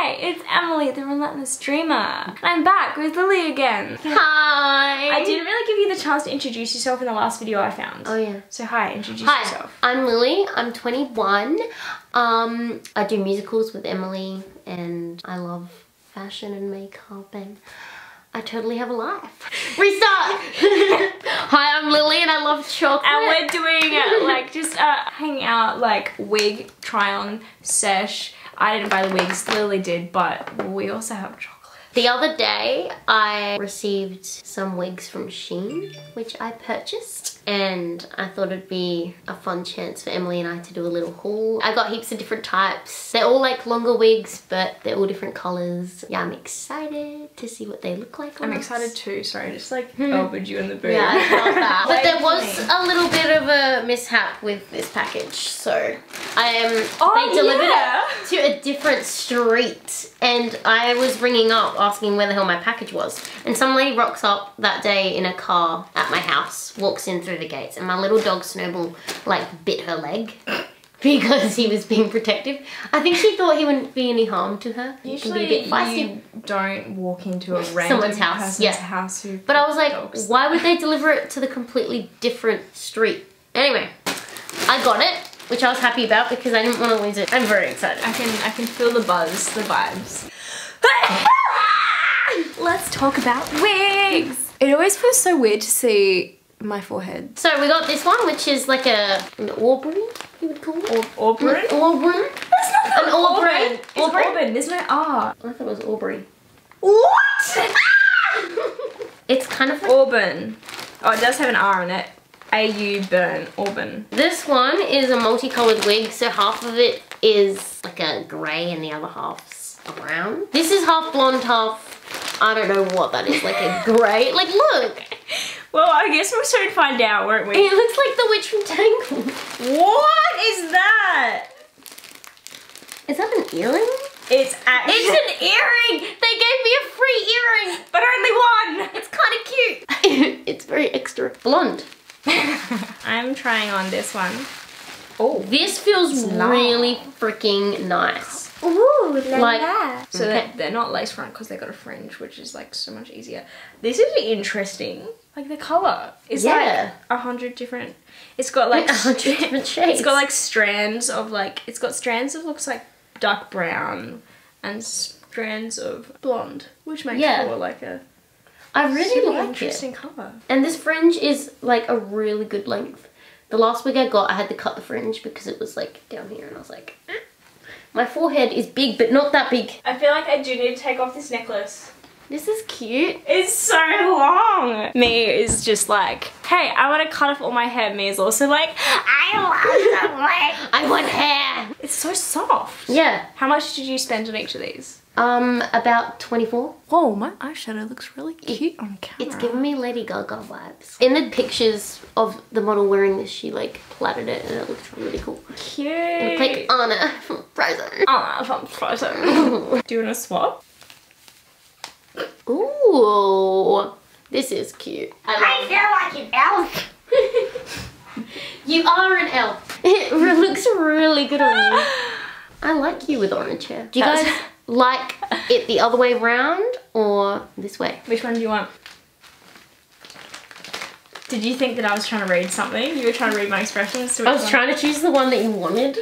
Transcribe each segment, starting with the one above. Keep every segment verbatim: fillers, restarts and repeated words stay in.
Hi, it's Emily, the Relentless Dreamer. And I'm back with Lily again. Hi. I didn't really give you the chance to introduce yourself in the last video I found. Oh yeah. So hi, introduce hi. yourself. Hi, I'm Lily, I'm twenty-one. Um, I do musicals with Emily and I love fashion and makeup and I totally have a life. Restart! Hi, I'm Lily and I love chocolate. And we're doing uh, like just uh, hanging out like wig try on sesh. I didn't buy the wigs, Lily did, but we also have chocolate. The other day, I received some wigs from Shein, which I purchased. And I thought it'd be a fun chance for Emily and I to do a little haul. I got heaps of different types. They're all like longer wigs, but they're all different colors. Yeah, I'm excited to see what they look like. I'm us. excited too, sorry, just like hmm. elbowed you in the boot. Yeah, I love that. But there was a little bit of a mishap with this package, so I um, oh, they delivered yeah. it to a different street. And I was ringing up asking where the hell my package was. And some lady rocks up that day in a car at my house, walks in through the gates, and my little dog Snowball like bit her leg because he was being protective. I think she thought he wouldn't be any harm to her. Usually be a bit feisty. You don't walk into a random Someone's house. person's yeah. house. Who but I was like, dogs. why would they deliver it to the completely different street? Anyway, I got it, which I was happy about because I didn't want to lose it. I'm very excited. I can, I can feel the buzz, the vibes. Let's talk about wigs. It always feels so weird to see my forehead. So we got this one, which is like a an auburn, you would call it? Or, auburn? Auburn? That's not an auburn. It's auburn. auburn. There's no R. I thought it was Aubrey. What? It's kind of like auburn. Oh, it does have an R in it. A U burn. Auburn. This one is a multicolored wig, so half of it is like a grey and the other half's a brown. This is half blonde, half I don't know what that is, like a grey, like look! Well, I guess we'll soon find out, won't we? It looks like the witch from Tangled. What is that? Is that an earring? It's actually- It's an earring! They gave me a free earring! But only one! It's kind of cute! It's very extra blonde. I'm trying on this one. Oh, this feels really freaking nice. Ooh, la like la. So okay. they're not lace front because they got a fringe, which is like so much easier. This is interesting. Like the color is yeah. like a hundred different. It's got like a hundred different shades. It's got like strands of like. It's got strands of looks like dark brown and strands of blonde, which makes yeah. it more like a. I really super like interesting it. Color. And this fringe is like a really good length. The last wig I got, I had to cut the fringe because it was like down here and I was like, eh. My forehead is big, but not that big. I feel like I do need to take off this necklace. This is cute. It's so long. Me is just like, hey, I want to cut off all my hair. Me is also like, I want I want hair. It's so soft. Yeah. How much did you spend on each of these? Um, about twenty-four. Whoa, my eyeshadow looks really cute it, on camera. It's giving me Lady Gaga vibes. In the pictures of the model wearing this, she like plaited it and it looks really cool. Cute. It looked like Anna from Frozen. Anna from Frozen. Do you want to swap? Ooh, this is cute. I, I feel like an elf. You are an elf. It looks really good on you. I like you with orange hair. Do you guys like it the other way round or this way? Which one do you want? Did you think that I was trying to read something? You were trying to read my expressions? So I was trying to choose the one that you wanted.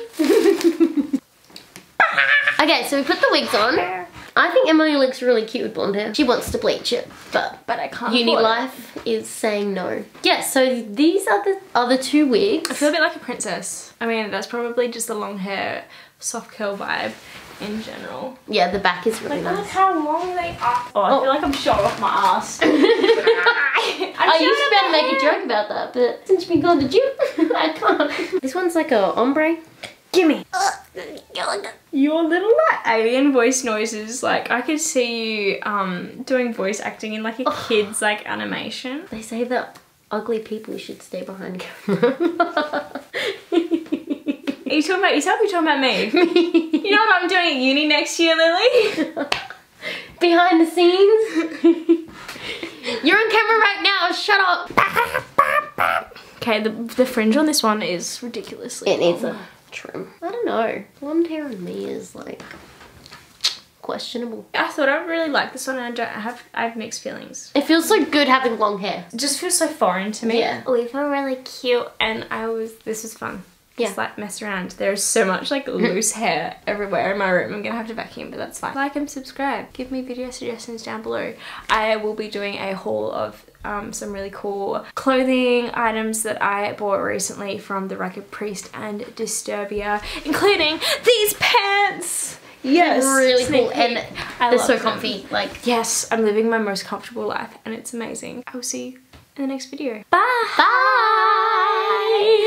Okay, so we put the wigs on. I think Emily looks really cute with blonde hair. She wants to bleach it, but, but I can't uni life it. is saying no. Yeah, so these are the other two wigs. I feel a bit like a princess. I mean, that's probably just the long hair, soft curl vibe in general. Yeah, the back is really like, nice. Look how long they are. Oh, I oh. feel like I'm shot off my ass. I used to make hair. a joke about that, but since we gone to gym, I can't. This one's like a ombre. Gimme. Your little like alien voice noises, like I could see you um doing voice acting in like a oh. kid's like animation. They say that ugly people should stay behind camera. Are you talking about yourself or are you talking about me? Me. You know what I'm doing at uni next year, Lily? Behind the scenes? You're on camera right now, shut up. Okay, the the fringe on this one is ridiculously. It needs a trim. I don't know. Blonde hair on me is like questionable. I thought I really like this one and I don't I have I have mixed feelings. It feels so good having long hair. It just feels so foreign to me. Yeah. We feel really cute and I was this was fun. Yeah. Just like mess around. There's so much like loose hair everywhere in my room. I'm gonna have to vacuum, but that's fine. Like and subscribe. Give me video suggestions down below. I will be doing a haul of um, some really cool clothing items that I bought recently from The Record Priest and Disturbia, including these pants. Yes, really cool and they're so comfy. Them. Like yes, I'm living my most comfortable life and it's amazing. I will see you in the next video. Bye. Bye.